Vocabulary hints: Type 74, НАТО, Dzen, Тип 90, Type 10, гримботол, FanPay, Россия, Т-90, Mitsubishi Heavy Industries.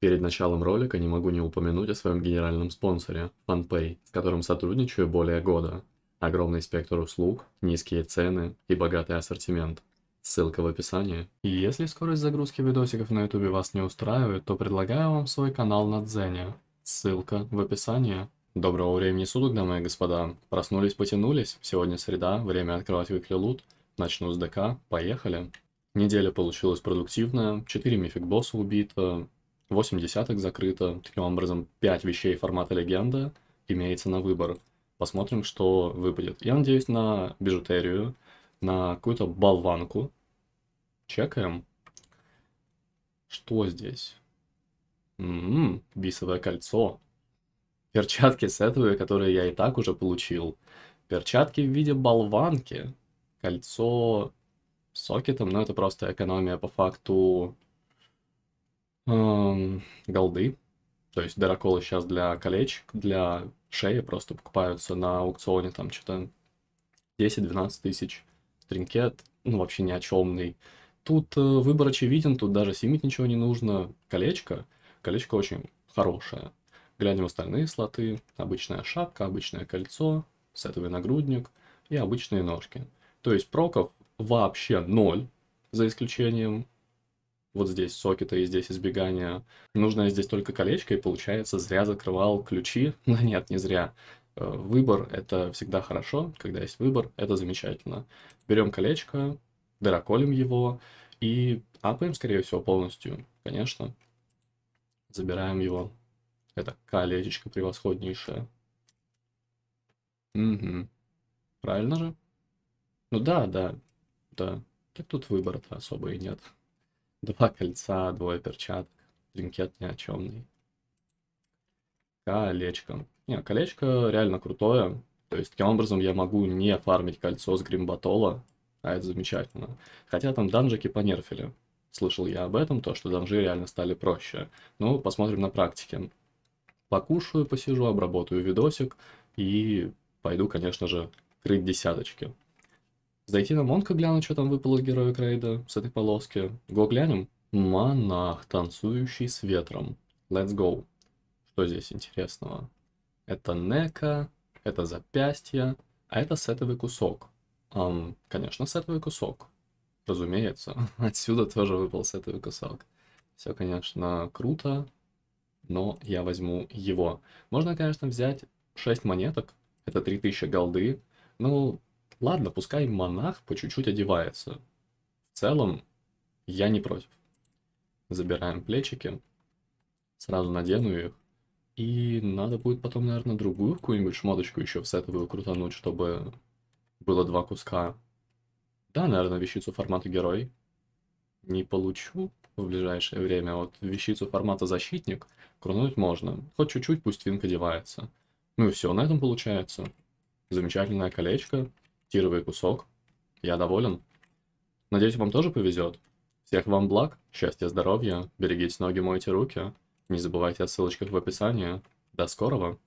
Перед началом ролика не могу не упомянуть о своем генеральном спонсоре FanPay, с которым сотрудничаю более года. Огромный спектр услуг, низкие цены и богатый ассортимент. Ссылка в описании. И если скорость загрузки видосиков на YouTube вас не устраивает, то предлагаю вам свой канал на Дзене. Ссылка в описании. Доброго времени суток, дамы и господа. Проснулись, потянулись. Сегодня среда, время открывать Weekly Loot. Начну с ДК. Поехали. Неделя получилась продуктивная. 4 мифик босса убито. 8 десяток закрыто, таким образом 5 вещей формата легенда имеется на выбор. Посмотрим, что выпадет. Я надеюсь на бижутерию, на какую-то болванку. Чекаем. Что здесь? Бисовое кольцо. Перчатки сетовые, которые я и так уже получил. Перчатки в виде болванки. Кольцо с сокетом, но это просто экономия по факту... голды, то есть дыроколы сейчас для колечек, для шеи просто покупаются на аукционе, там что-то 10-12 тысяч, тринкет, ну вообще ни о чемный. Тут выбор очевиден, тут даже симить ничего не нужно, колечко очень хорошее. Глянем остальные слоты, обычная шапка, обычное кольцо, сетовый нагрудник и обычные ножки. То есть проков вообще ноль, за исключением... Вот здесь сокеты и здесь избегание. Нужное здесь только колечко, и получается зря закрывал ключи. Но нет, не зря. Выбор — это всегда хорошо. Когда есть выбор, это замечательно. Берем колечко, дыроколем его и апаем, скорее всего, полностью. Конечно. Забираем его. Это колечечко превосходнейшее. Угу. Правильно же? Ну да. Так тут выбора-то особо и нет. Два кольца, двое перчаток, тринкет ни о чемный. Колечко. Не, колечко реально крутое. То есть таким образом я могу не фармить кольцо с гримботола, а это замечательно. Хотя там данжики понерфили. Слышал я об этом, то что данжи реально стали проще. Ну, посмотрим на практике. Покушаю, посижу, обработаю видосик и пойду, конечно же, крыть десяточки. Зайти на Монка, гляну, что там выпало героя рейда с этой полоски. Го глянем. Монах, танцующий с ветром. Let's go. Что здесь интересного? Это нека, это запястье, а это сетовый кусок. Конечно, сетовый кусок. Разумеется. Отсюда тоже выпал сетовый кусок. Все, конечно, круто, но я возьму его. Можно, конечно, взять 6 монеток. Это 3000 голды. Ну... Ладно, пускай монах по чуть-чуть одевается. В целом, я не против. Забираем плечики. Сразу надену их. И надо будет потом, наверное, другую какую-нибудь шмоточку еще в сетовую крутануть, чтобы было два куска. Да, наверное, вещицу формата герой. Не получу в ближайшее время. Вот вещицу формата защитник крутануть можно. Хоть чуть-чуть, пусть финк одевается. Ну и все, на этом получается. Замечательное колечко. Тировый кусок. Я доволен. Надеюсь, вам тоже повезет. Всех вам благ, счастья, здоровья, берегите ноги, мойте руки. Не забывайте о ссылочках в описании. До скорого!